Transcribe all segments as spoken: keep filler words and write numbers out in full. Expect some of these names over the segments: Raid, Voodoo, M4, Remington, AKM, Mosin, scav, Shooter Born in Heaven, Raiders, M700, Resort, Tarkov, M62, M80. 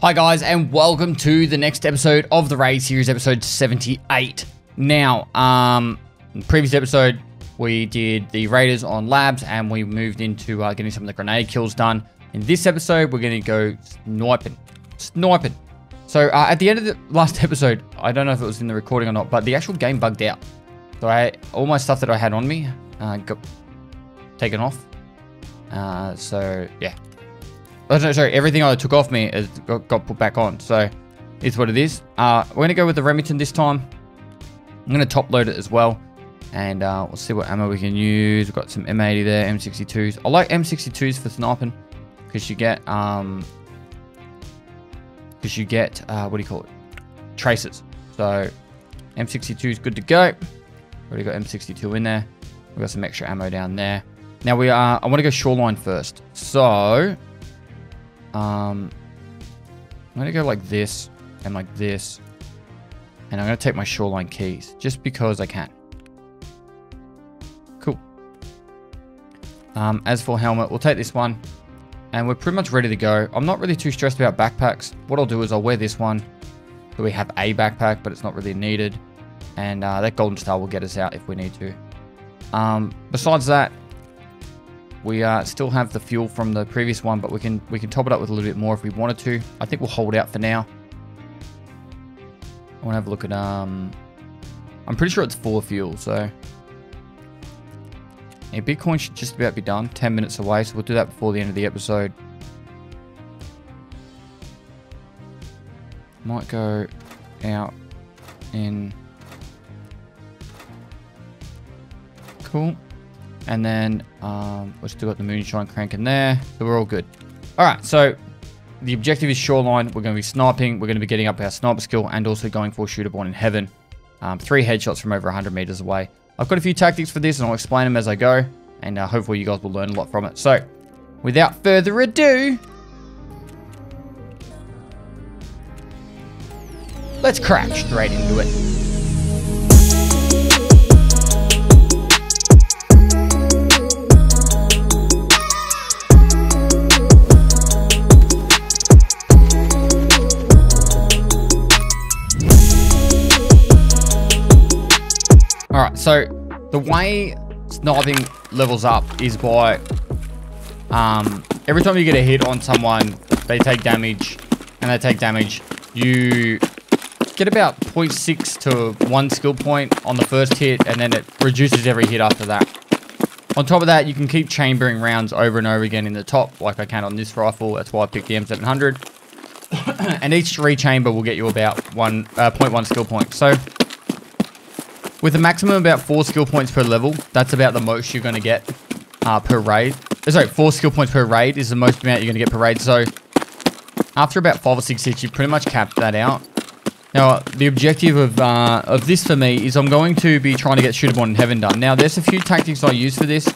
Hi guys, and welcome to the next episode of the Raid series, episode seventy-eight. Now, um, in the previous episode, we did the Raiders on labs, and we moved into uh, getting some of the grenade kills done. In this episode, we're going to go sniping. Sniping. So, uh, at the end of the last episode, I don't know if it was in the recording or not, but the actual game bugged out. So, I, all my stuff that I had on me uh, got taken off. Uh, so, yeah. Oh, no, sorry, everything I took off me is, got, got put back on. So, it's what it is. Uh, we're going to go with the Remington this time. I'm going to top load it as well. And uh, we'll see what ammo we can use. We've got some M eighty there, M sixty-twos. I like M sixty-twos for sniping because you get... Um, because you get, uh, what do you call it? Traces. So, M sixty-two is good to go. Already got M sixty-two in there. We've got some extra ammo down there. Now, we are, I want to go shoreline first. So, um, I'm going to go like this and like this. And I'm going to take my shoreline keys just because I can. Cool. Um, as for helmet, we'll take this one. And we're pretty much ready to go. I'm not really too stressed about backpacks. What I'll do is I'll wear this one. So we have a backpack, but it's not really needed. And uh, that golden star will get us out if we need to. Um, besides that, we uh, still have the fuel from the previous one, but we can we can top it up with a little bit more if we wanted to. I think we'll hold out for now. I want to have a look at... um. I'm pretty sure it's four fuel, so... Yeah, Bitcoin should just about be done. ten minutes away, so we'll do that before the end of the episode. Might go out in... Cool. And then um, we've still got the moonshine crank in there. So we're all good. All right, so the objective is shoreline. We're going to be sniping. We're going to be getting up our sniper skill and also going for Shooter Born in Heaven. Um, three headshots from over one hundred meters away. I've got a few tactics for this, and I'll explain them as I go, and uh, hopefully you guys will learn a lot from it. So, without further ado, let's crack straight into it. So, the way sniping levels up is by, um, every time you get a hit on someone, they take damage, and they take damage. You get about zero point six to one skill point on the first hit, and then it reduces every hit after that. On top of that, you can keep chambering rounds over and over again in the top, like I can on this rifle. That's why I picked the M seven hundred. And each rechamber will get you about one uh, zero point one skill point. So... with a maximum of about four skill points per level, that's about the most you're going to get uh, per raid. Sorry, four skill points per raid is the most amount you're going to get per raid. So, after about five or six hits, you pretty much cap that out. Now, the objective of uh, of this for me is I'm going to be trying to get Shooter Born in Heaven done. Now, there's a few tactics I use for this.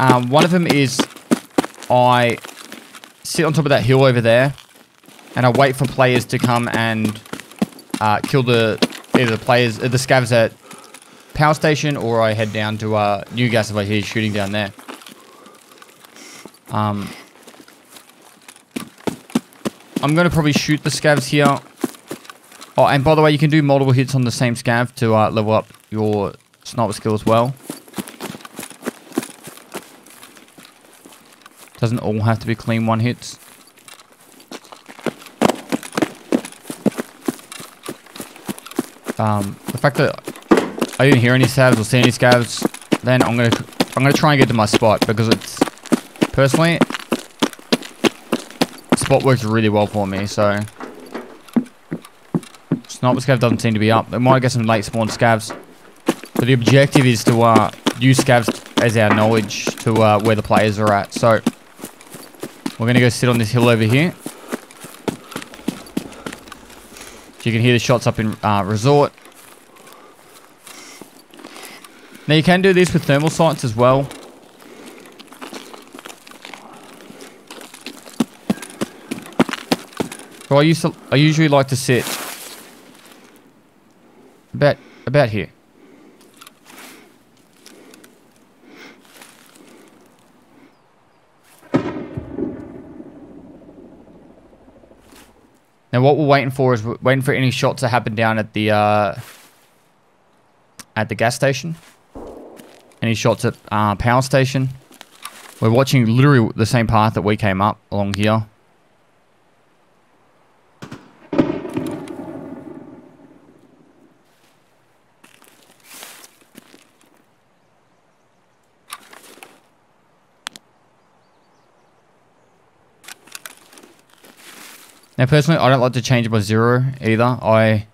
Um, one of them is I sit on top of that hill over there, and I wait for players to come and uh, kill the either the players, the scavs that power station, or I head down to uh, New Gas if I hear shooting down there. Um, I'm going to probably shoot the scavs here. Oh, and by the way, you can do multiple hits on the same scav to uh, level up your sniper skill as well. Doesn't all have to be clean one hits. Um, the fact that I didn't hear any scavs or see any scavs. Then I'm gonna I'm gonna try and get to my spot, because it's personally spot works really well for me. So sniper scav doesn't seem to be up. They might get some late spawn scavs. But the objective is to uh, use scavs as our knowledge to uh, where the players are at. So we're gonna go sit on this hill over here. So you can hear the shots up in uh, Resort. Now you can do this with thermal sights as well. So I used to, I usually like to sit about about here. Now what we're waiting for is we're waiting for any shots to happen down at the uh, at the gas station. Any shots at uh, power station. We're watching literally the same path that we came up along here. Now, personally, I don't like to change my zero either. I,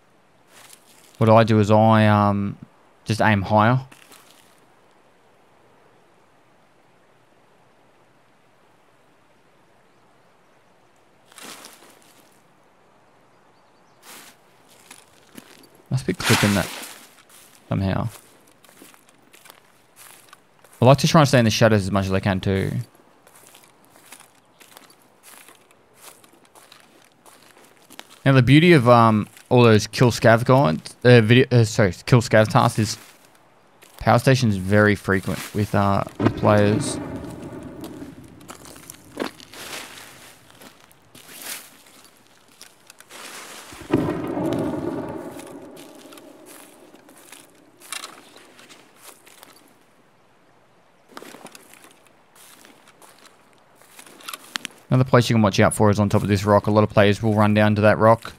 what I do is I um, just aim higher. Must be clicking that somehow. I like to try and stay in the shadows as much as I can too. Now the beauty of um, all those kill scav guides, uh, video, uh, sorry, kill scav tasks is power station is very frequent with uh, with players. Another place you can watch out for is on top of this rock. A lot of players will run down to that rock.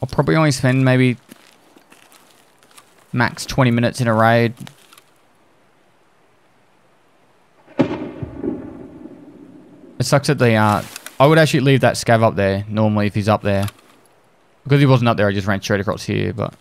I'll probably only spend maybe max twenty minutes in a raid. It sucks that they are... I would actually leave that scav up there, normally, if he's up there. Because he wasn't up there, I just ran straight across here, but...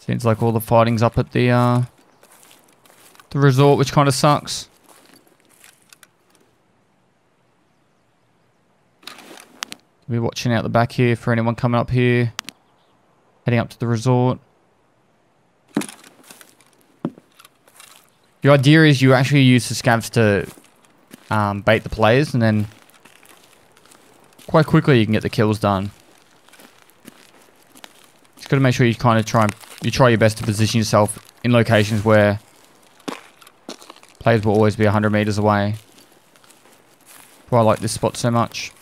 Seems like all the fighting's up at the uh, the resort, which kind of sucks. We're watching out the back here for anyone coming up here, heading up to the resort. Your idea is you actually use the scavs to um, bait the players, and then quite quickly you can get the kills done. Just gotta make sure you kind of try and You try your best to position yourself in locations where players will always be one hundred meters away. That's why I like this spot so much.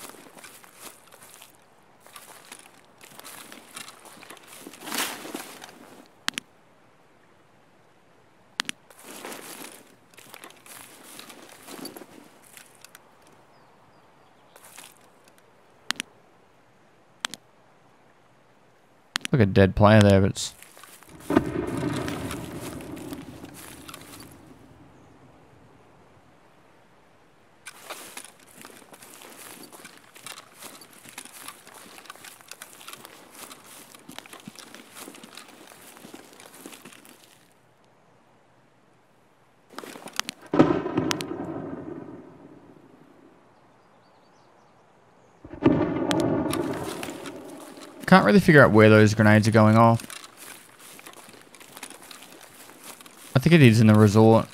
Like a dead player there, but it's... Can't really figure out where those grenades are going off. I think it is in the resort.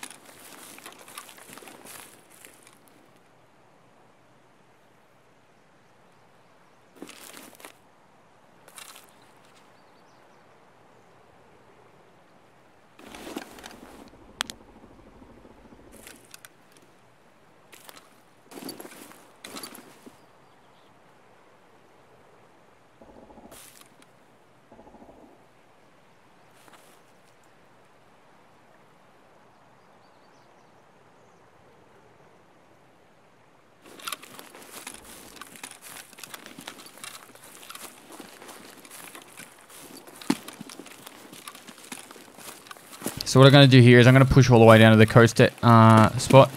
So what I'm going to do here is I'm going to push all the way down to the coast uh, spot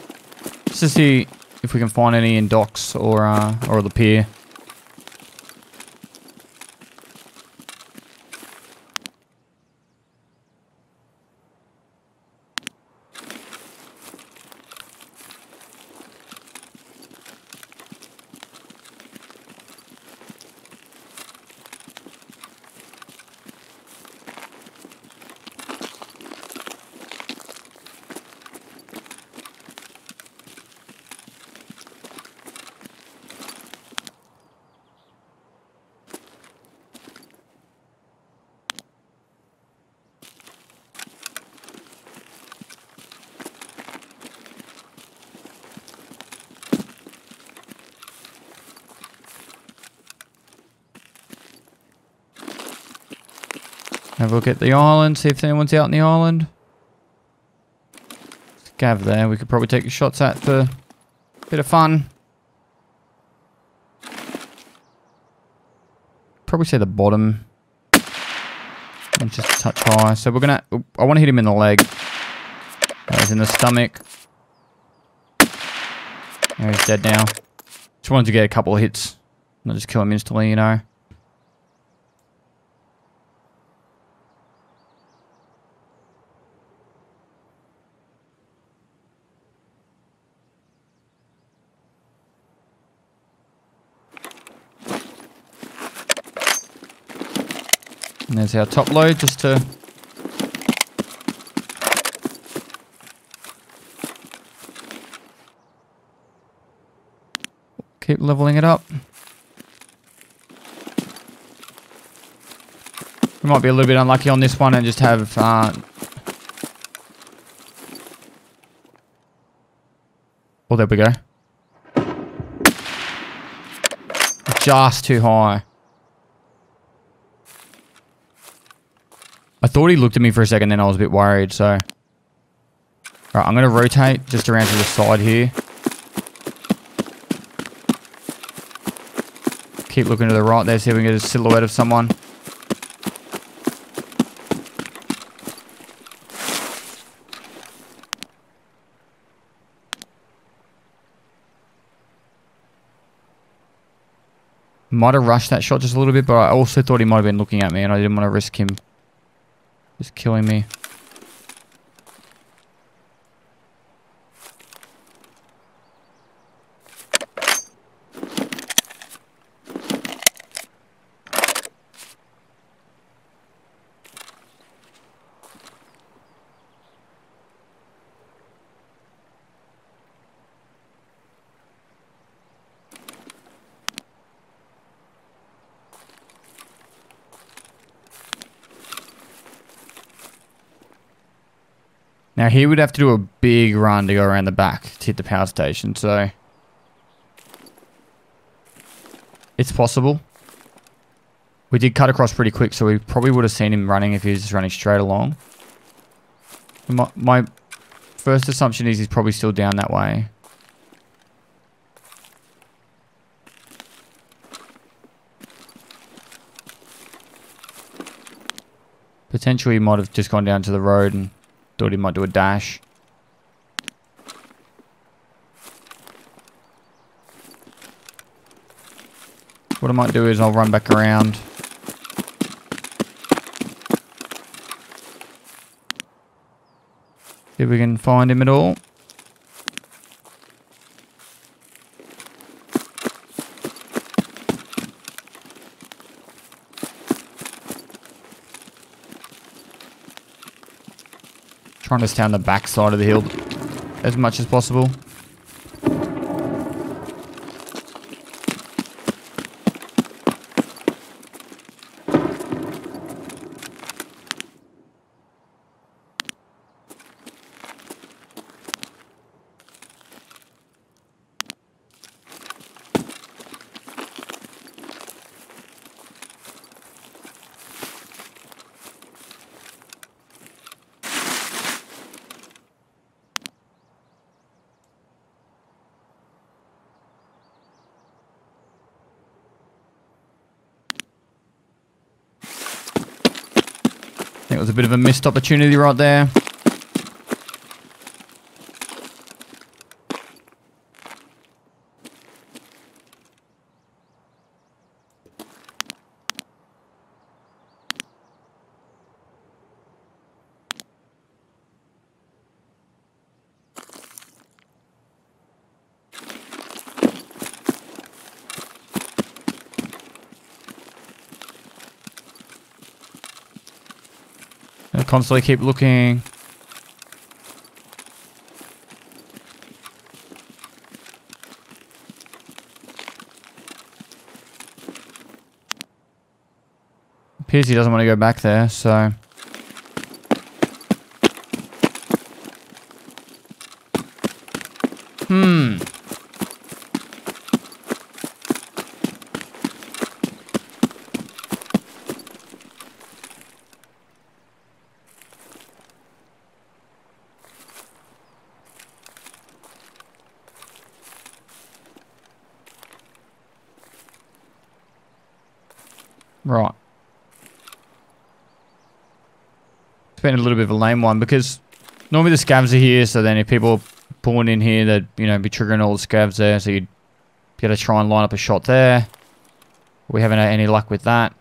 just to see if we can find any in docks or uh, or the pier. Have a look at the island, see if anyone's out on the island. There's a Gav there, we could probably take shots at for a bit of fun. Probably see the bottom. And just a touch high. So we're gonna, I wanna hit him in the leg. That was in the stomach. There, he's dead now. Just wanted to get a couple of hits. Not just kill him instantly, you know. And there's our top load, just to... keep leveling it up. We might be a little bit unlucky on this one and just have... Uh, oh, there we go. Just too high. I thought he looked at me for a second, then I was a bit worried, so... Alright, I'm going to rotate just around to the side here. Keep looking to the right there, see if we can get a silhouette of someone. Might have rushed that shot just a little bit, but I also thought he might have been looking at me, and I didn't want to risk him. It's killing me. Now here we'd have to do a big run to go around the back to hit the power station, so it's possible. We did cut across pretty quick, so we probably would have seen him running if he was just running straight along. My, my first assumption is he's probably still down that way. Potentially he might have just gone down to the road and thought he might do a dash. What I might do is I'll run back around. See if we can find him at all. Trying to stay on the back side of the hill as much as possible. It was a bit of a missed opportunity right there. Constantly keep looking. Appears he doesn't want to go back there, so... Hmm. Right. It's been a little bit of a lame one because normally the scavs are here, so then if people are pulling in here, they'd, you know, be triggering all the scavs there, so you'd be able to try and line up a shot there. We haven't had any luck with that.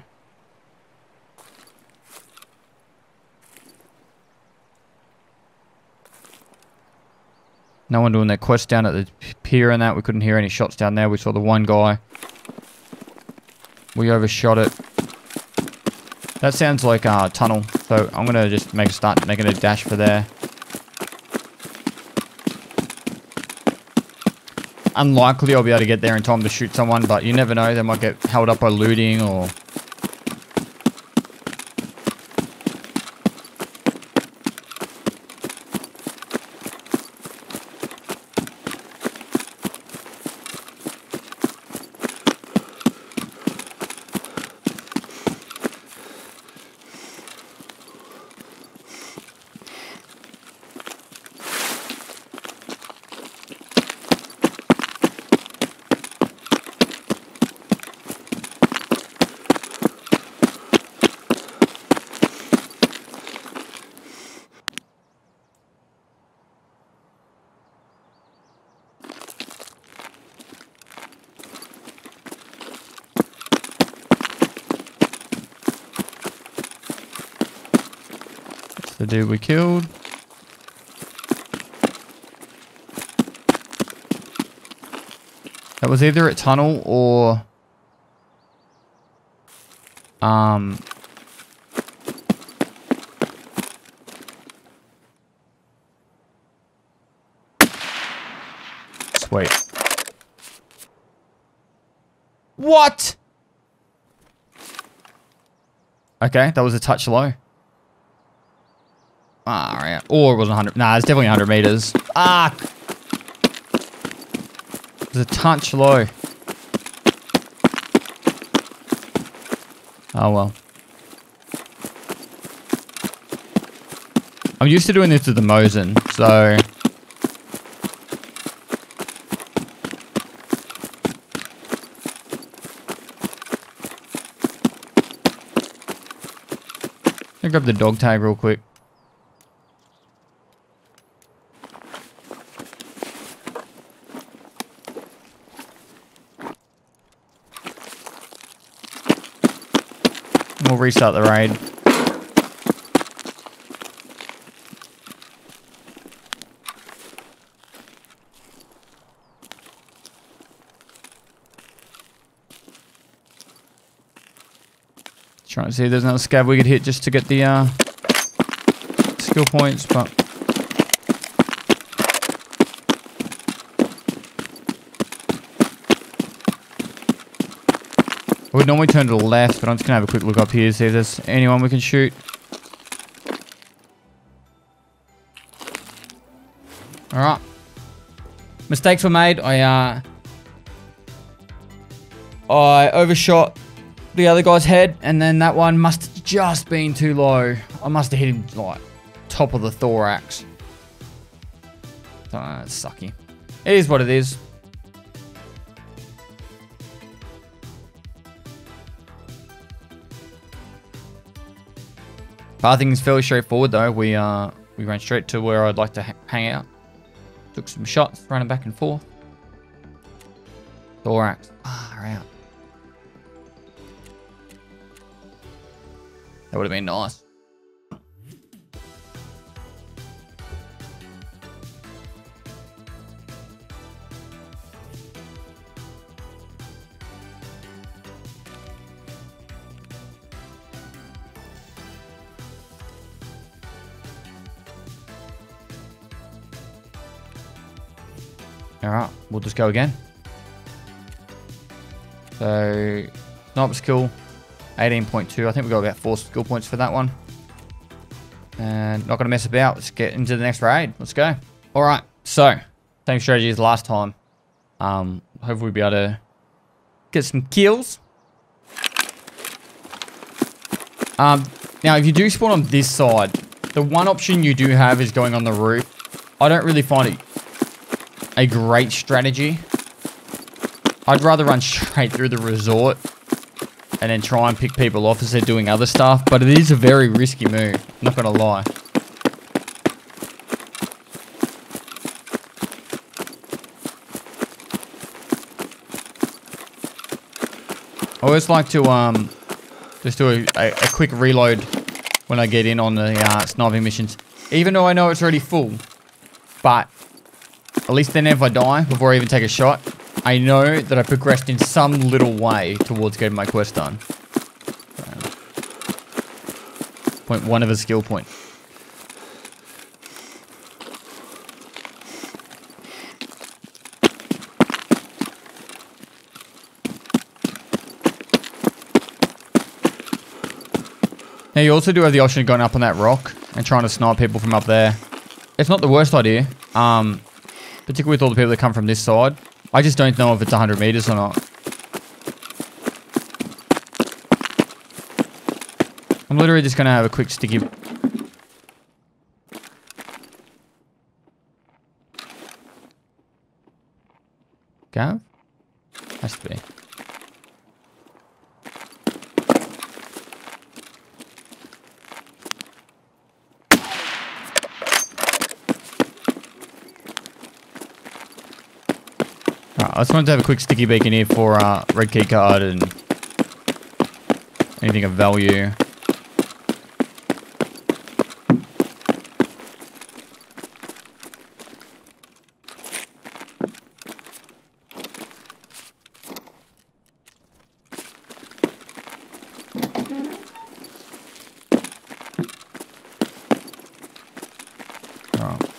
No one doing their quest down at the pier and that. We couldn't hear any shots down there. We saw the one guy. We overshot it. That sounds like a tunnel. So I'm going to just make start making a dash for there. Unlikely I'll be able to get there in time to shoot someone, but you never know. They might get held up by looting or... The dude we killed. That was either at tunnel or um sweet. What? Okay, that was a touch low. Ah, right. Or it wasn't one hundred. Nah, it's definitely one hundred meters. Ah! It's a touch low. Oh, well. I'm used to doing this with the Mosin, so... I'll grab the dog tag real quick. We'll restart the raid. Trying to see if there's another scav we could hit just to get the uh, skill points, but... I would normally turn to the left, but I'm just going to have a quick look up here to see if there's anyone we can shoot. Alright. Mistakes were made. I, uh... I overshot the other guy's head, and then that one must have just been too low. I must have hit him, like, top of the thorax. Uh, it's sucky. It is what it is. I think it's fairly straightforward though. We uh, we ran straight to where I'd like to ha hang out. Took some shots, running back and forth. Thorax, far out. That would have been nice. Alright, we'll just go again. So, sniper skill, eighteen point two. I think we've got about four skill points for that one. And not going to mess about. Let's get into the next raid. Let's go. Alright, so, same strategy as last time. Um, hopefully we'll be able to get some kills. Um, now, if you do spawn on this side, the one option you do have is going on the roof. I don't really find it a great strategy. I'd rather run straight through the resort and then try and pick people off as they're doing other stuff. But it is a very risky move, not gonna lie. I always like to um, just do a, a, a quick reload when I get in on the uh, sniping missions. Even though I know it's already full, but at least then if I die before I even take a shot, I know that I progressed in some little way towards getting my quest done. Point one of a skill point. Now you also do have the option of going up on that rock and trying to snipe people from up there. It's not the worst idea, um, particularly with all the people that come from this side. I just don't know if it's one hundred meters or not. I'm literally just going to have a quick sticky. Gav? Has to be. I just wanted to have a quick sticky beacon here for uh, red key card and anything of value. All right.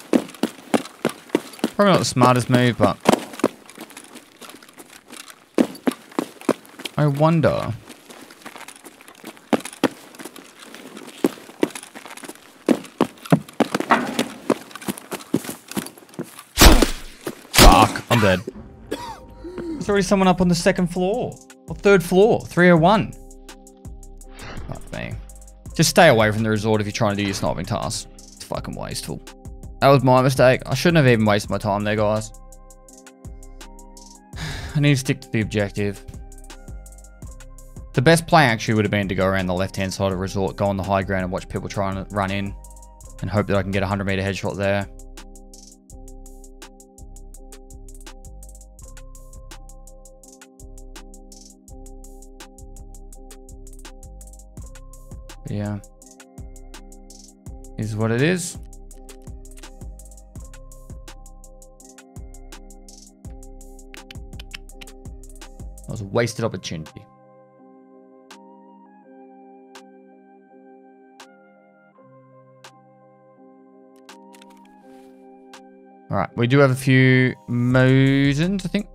Probably not the smartest move, but I wonder. Fuck, I'm dead. There's already someone up on the second floor. Or third floor, three oh one. Fuck me. Just stay away from the resort if you're trying to do your sniping tasks. It's fucking wasteful. That was my mistake. I shouldn't have even wasted my time there, guys. I need to stick to the objective. The best play actually would have been to go around the left-hand side of the resort, go on the high ground and watch people try and run in and hope that I can get a one hundred meter headshot there. But yeah, is what it is. That was a wasted opportunity. All right, we do have a few Mosins, I think.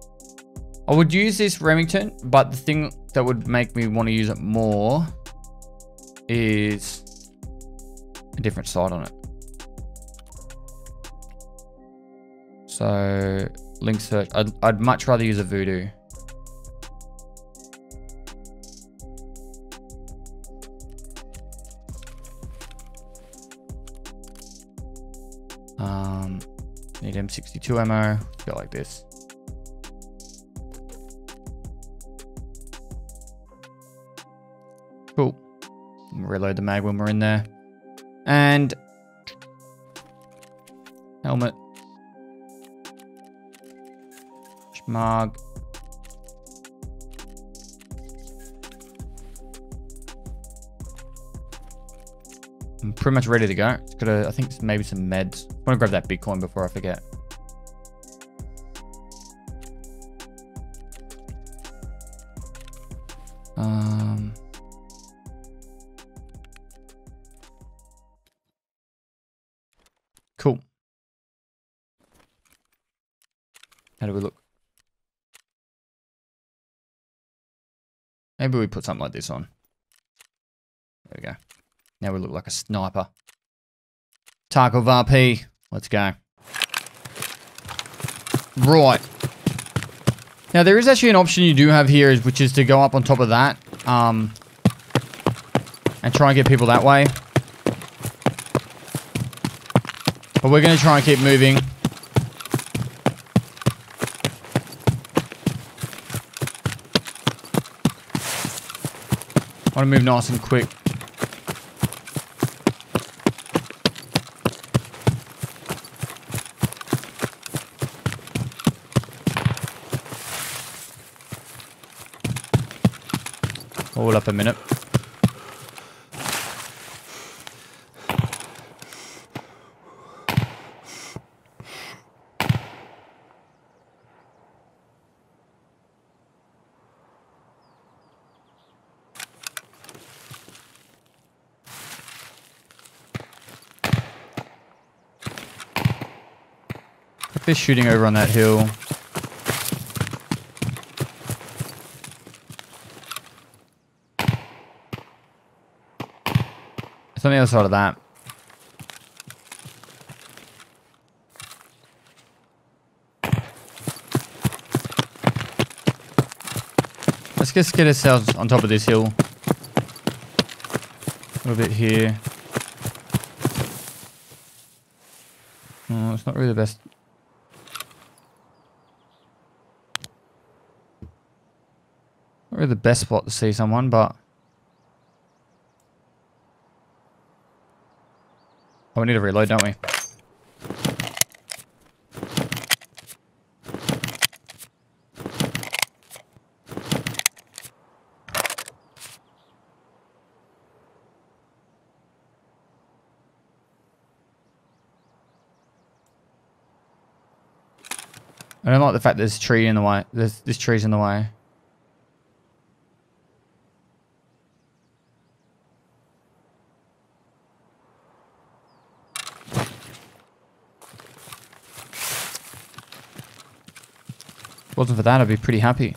I would use this Remington, but the thing that would make me want to use it more is a different sight on it. So, link search. I'd, I'd much rather use a Voodoo. Um... Need M sixty-two ammo. Go like this. Cool. Reload the mag when we're in there. And helmet. Schmag. I'm pretty much ready to go. It's got a, I think it's maybe some meds. I want to grab that Bitcoin before I forget. Um, cool. How do we look? Maybe we put something like this on. There we go. Now we look like a sniper. Tarkov R P. Let's go. Right. Now there is actually an option you do have here, which is to go up on top of that. Um, and try and get people that way. But we're going to try and keep moving. I want to move nice and quick. Hold up a minute. They're shooting over on that hill. It's on the other side of that. Let's just get ourselves on top of this hill. A little bit here. Oh, it's not really the best. Not really the best spot to see someone, but oh, we need to reload, don't we? I don't like the fact that there's a tree in the way. There's this tree's in the way. If it wasn't for that, I'd be pretty happy.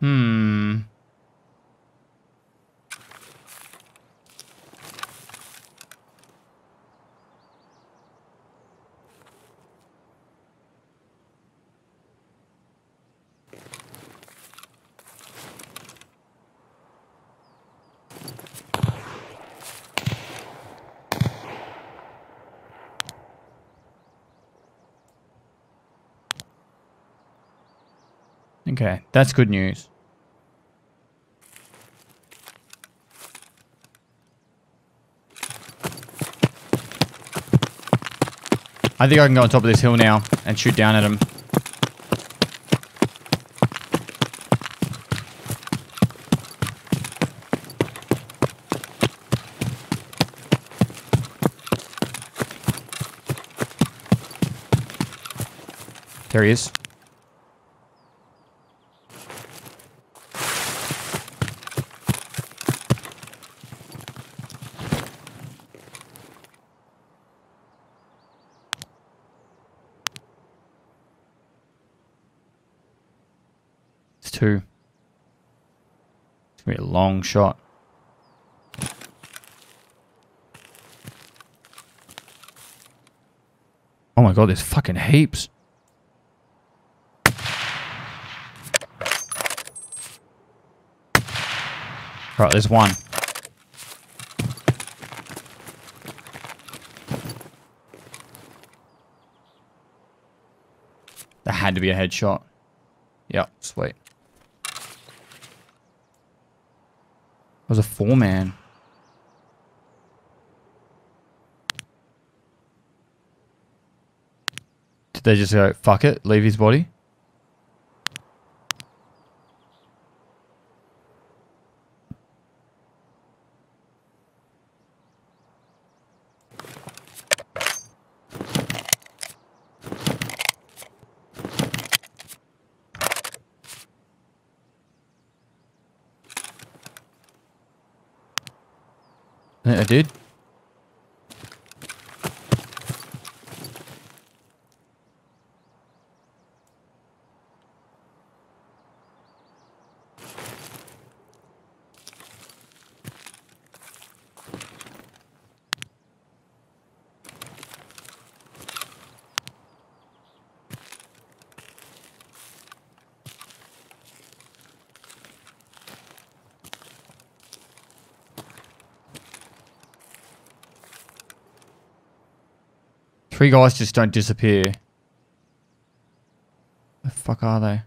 Hmm. Okay, that's good news. I think I can go on top of this hill now and shoot down at him. There he is. Two. It's gonna be a long shot. Oh my god, there's fucking heaps. Right, there's one. That had to be a headshot. Yep, sweet. It was a four-man. Did they just go, fuck it, leave his body? I think I did. Three guys just don't disappear. The fuck are they?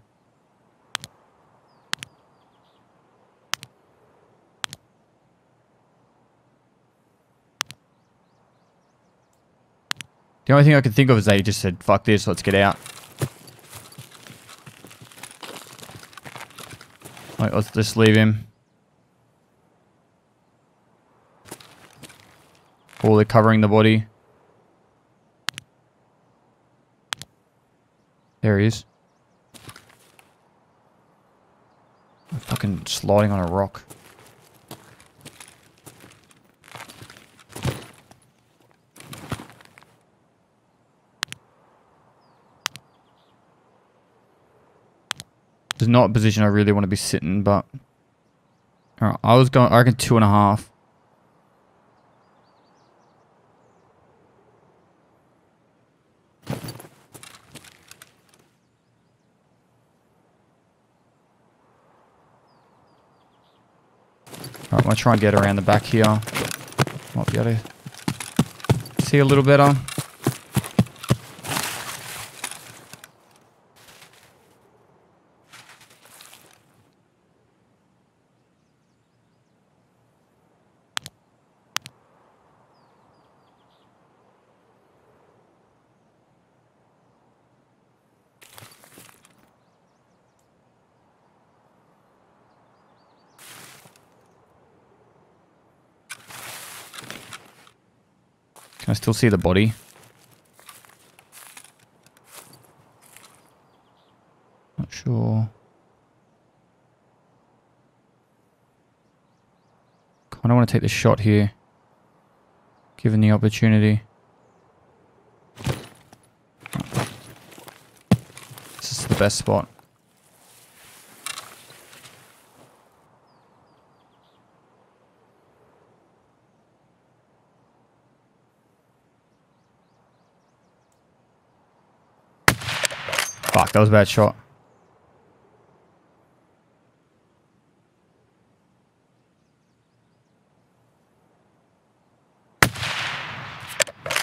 The only thing I can think of is they just said, fuck this, let's get out. Wait, let's just leave him. Oh, they're covering the body. There he is. I'm fucking sliding on a rock. This is not a position I really want to be sitting, but all right, I was going. I reckon two and a half. Alright, I'm going to try and get around the back here. Might be able to see a little better. I still see the body. Not sure. Kinda wanna take the shot here, given the opportunity. This is the best spot. Fuck, that was a bad shot.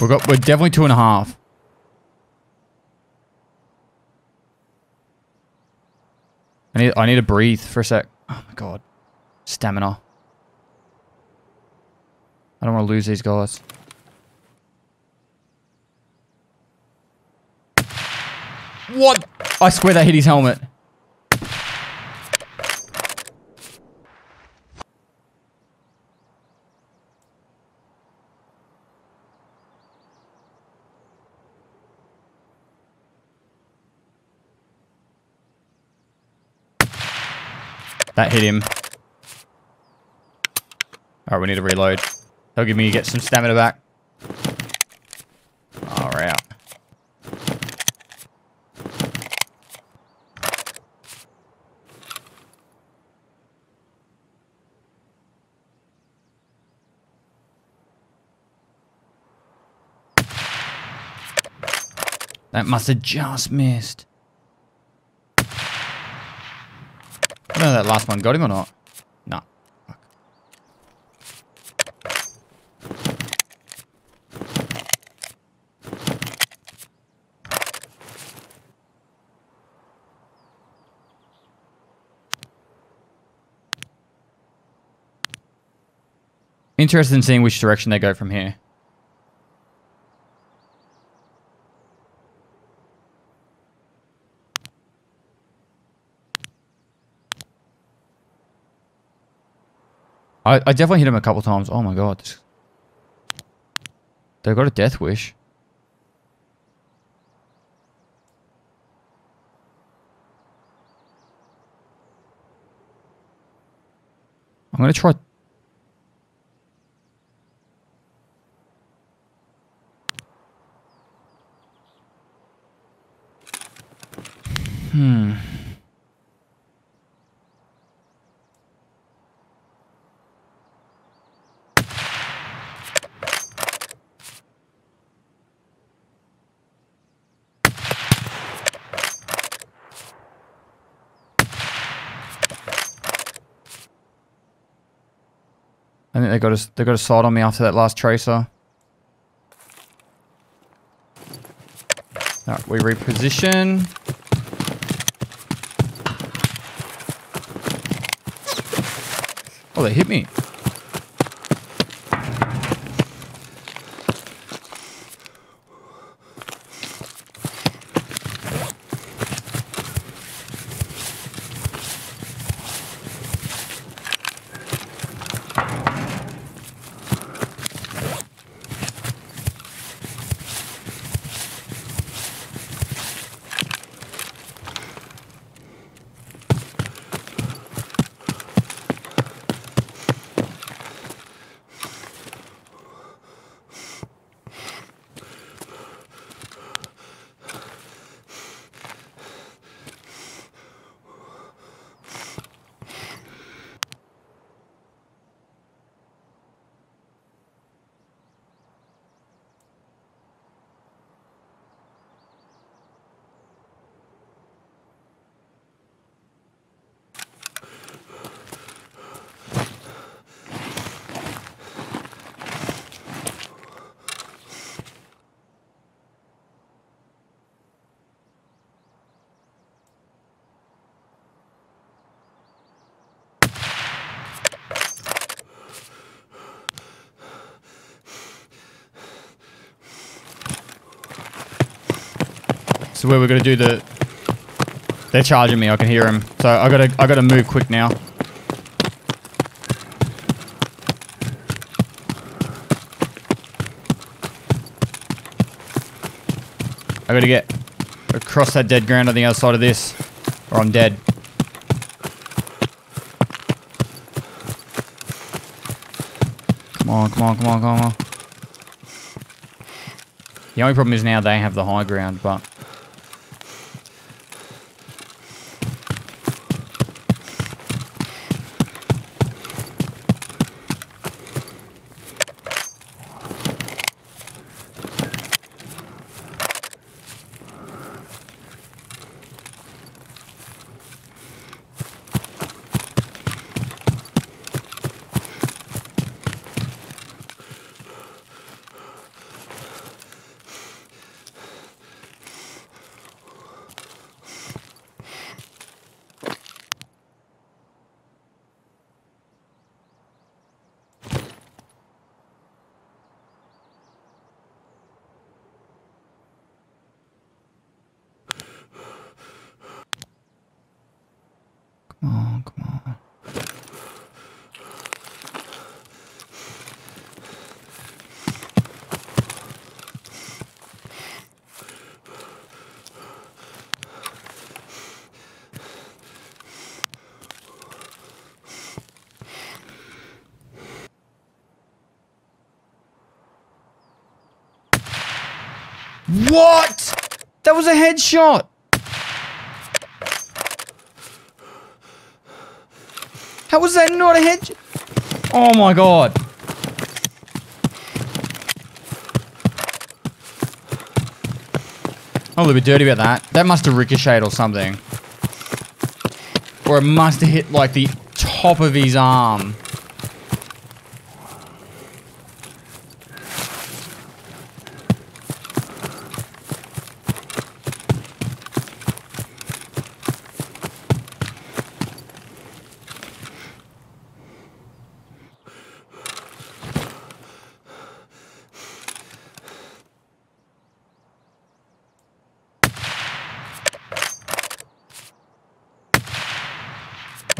We got, we're definitely two and a half. I need, I need to breathe for a sec. Oh my god, stamina. I don't want to lose these guys. What? I swear that hit his helmet. That hit him. Alright, we need to reload. That'll give me get some stamina back. Alright. That must have just missed. I don't know if that last one got him or not. No. Fuck. Interested in seeing which direction they go from here. I, I definitely hit him a couple times. Oh my god. They've got a death wish. I'm gonna try. Hmm. I think they got a, they got a sight on me after that last tracer. Alright, we reposition. Oh, they hit me. So where we're gonna do the, they're charging me. I can hear them. So I gotta, I gotta move quick now. I gotta get across that dead ground on the other side of this, or I'm dead. Come on, come on, come on, come on. The only problem is now they have the high ground, but. What? That was a headshot. How was that not a headshot? Oh my god. I'm a little bit dirty about that. That must have ricocheted or something. Or it must have hit like the top of his arm.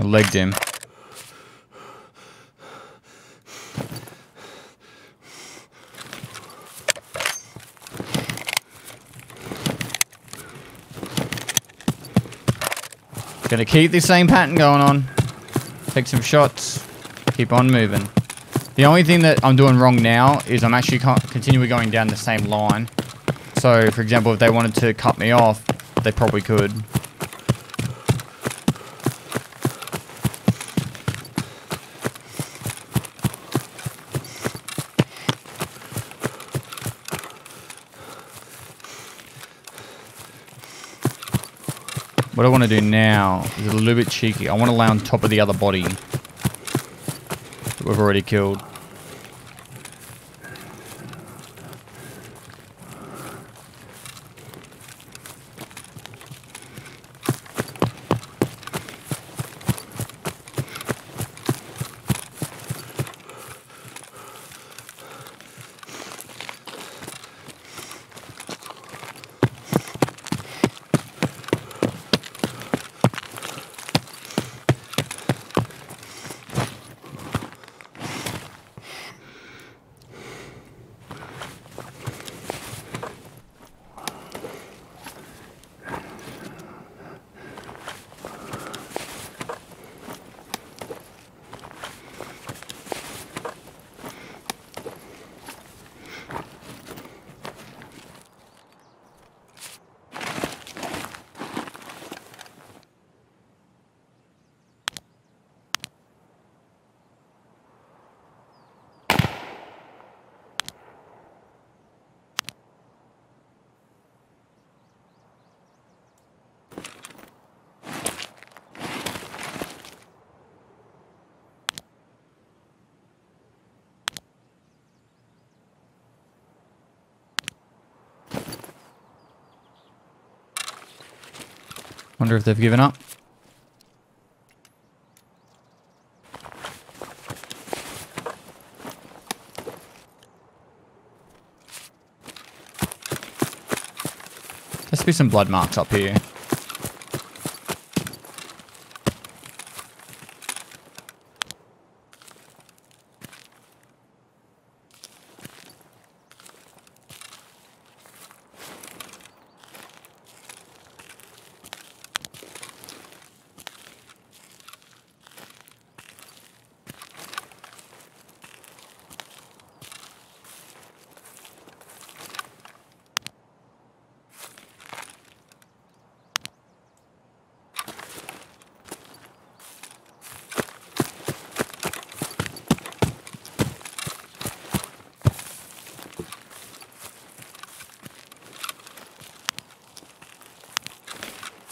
Legged him. Gonna keep the same pattern going on. Take some shots. Keep on moving. The only thing that I'm doing wrong now is I'm actually continually going down the same line. So, for example, if they wanted to cut me off, they probably could. What I want to do now is a little bit cheeky. I want to lay on top of the other body that we've already killed. Wonder if they've given up. There's be some blood marks up here.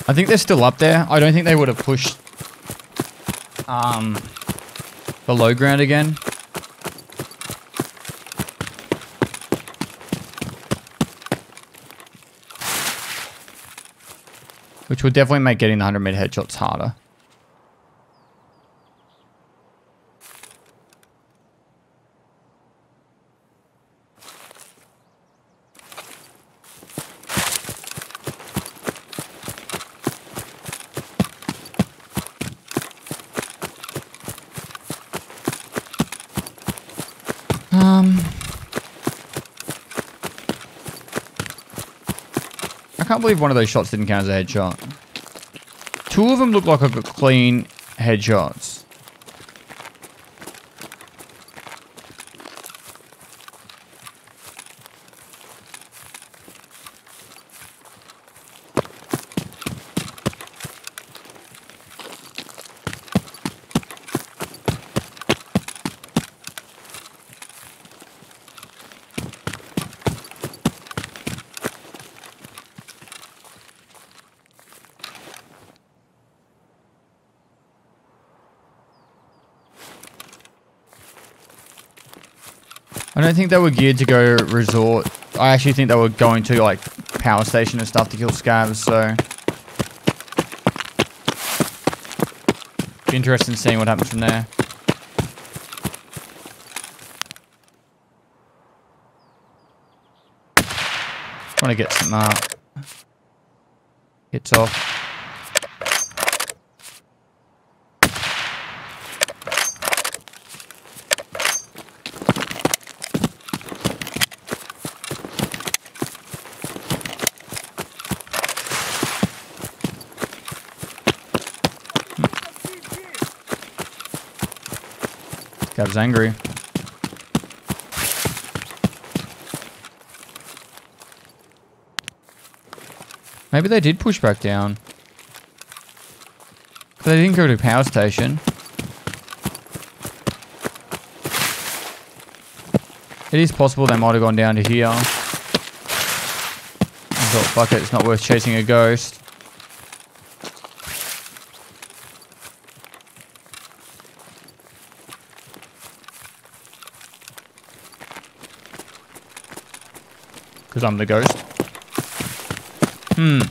I think they're still up there. I don't think they would have pushed um, below ground again. Which will definitely make getting the one hundred meter headshots harder. I can't believe one of those shots didn't count as a headshot. Two of them look like a clean headshots. I don't think they were geared to go resort. I actually think they were going to like power station and stuff to kill scavs, so. Be interesting seeing what happens from there. Want to get some uh, hits off. Gab's angry. Maybe they did push back down. They didn't go to power station. It is possible they might have gone down to here. I thought, fuck it, it's not worth chasing a ghost. Because I'm the ghost. Hmm.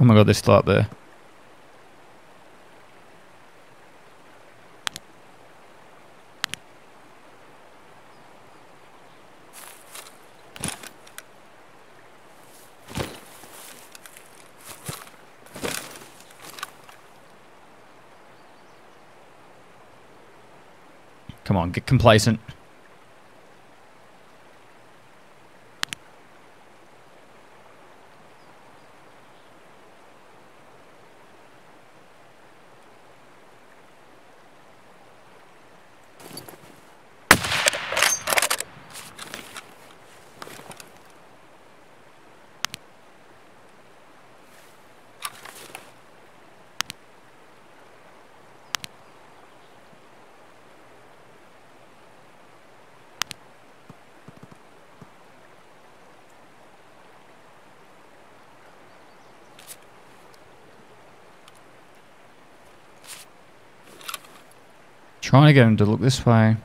Oh my god, they're still up there. Come on, get complacent. Trying to get him to look this way.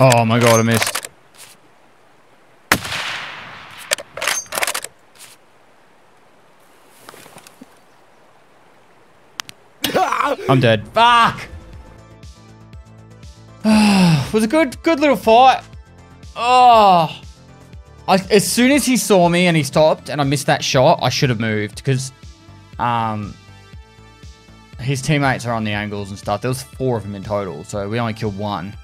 Oh my god, I missed. I'm dead. Fuck! It was a good, good little fight. Oh. I, as soon as he saw me and he stopped and I missed that shot, I should have moved because um, his teammates are on the angles and stuff. There was four of them in total, so we only killed one.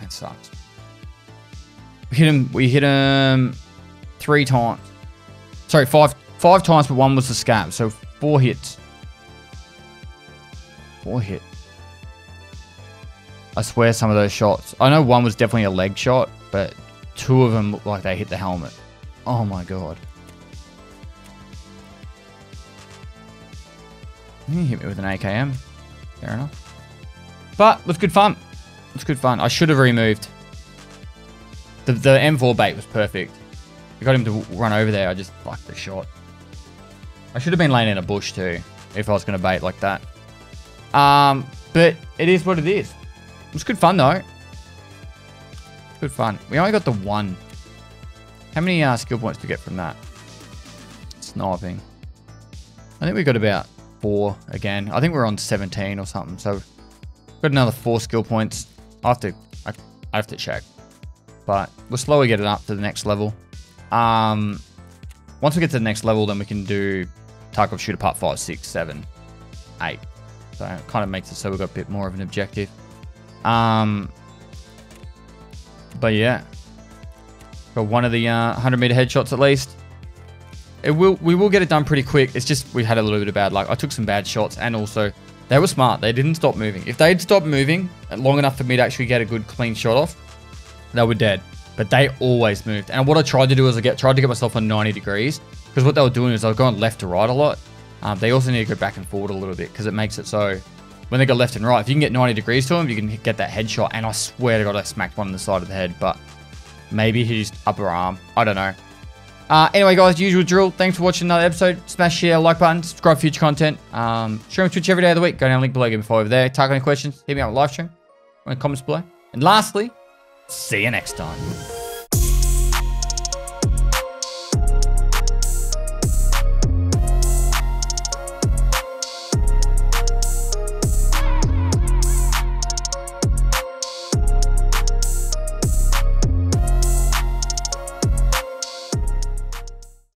That sucks. We hit him. We hit him three times. Sorry, five five times, but one was the scab. So four hits. Four hit. I swear, some of those shots. I know one was definitely a leg shot, but two of them looked like they hit the helmet. Oh my god. He hit me with an A K M. Fair enough. But it was good fun. It's good fun. I should have removed. The, the M four bait was perfect. I got him to run over there. I just fucked the shot. I should have been laying in a bush too, if I was going to bait like that. Um, but it is what it is. It was good fun though. Good fun. We only got the one. How many uh, skill points do we get from that? Sniping. I think we got about four again. I think we're on seventeen or something. So got another four skill points. I have to, I, I have to check, but we'll slowly get it up to the next level. Um, once we get to the next level, then we can do Tarkov Shooter Part Five, Six, Seven, Eight. So it kind of makes it so we've got a bit more of an objective. Um, but yeah, got one of the uh, hundred meter headshots at least. It will, we will get it done pretty quick. It's just we had a little bit of bad luck. I took some bad shots, and also. They were smart. They didn't stop moving. If they'd stopped moving long enough for me to actually get a good clean shot off, they were dead. But they always moved. And what I tried to do is I get, tried to get myself on ninety degrees. Because what they were doing is I was going left to right a lot. Um, they also need to go back and forward a little bit. Because it makes it so when they go left and right, if you can get ninety degrees to them, you can get that headshot. And I swear to God, I smacked one on the side of the head. But maybe his upper arm. I don't know. Uh, anyway, guys, usual drill. Thanks for watching another episode. Smash share, like button, subscribe for future content. Um, stream on Twitch every day of the week. Go down the link below, give me a follow over there. Target any questions, hit me up with live stream, or in the comments below. And lastly, see you next time.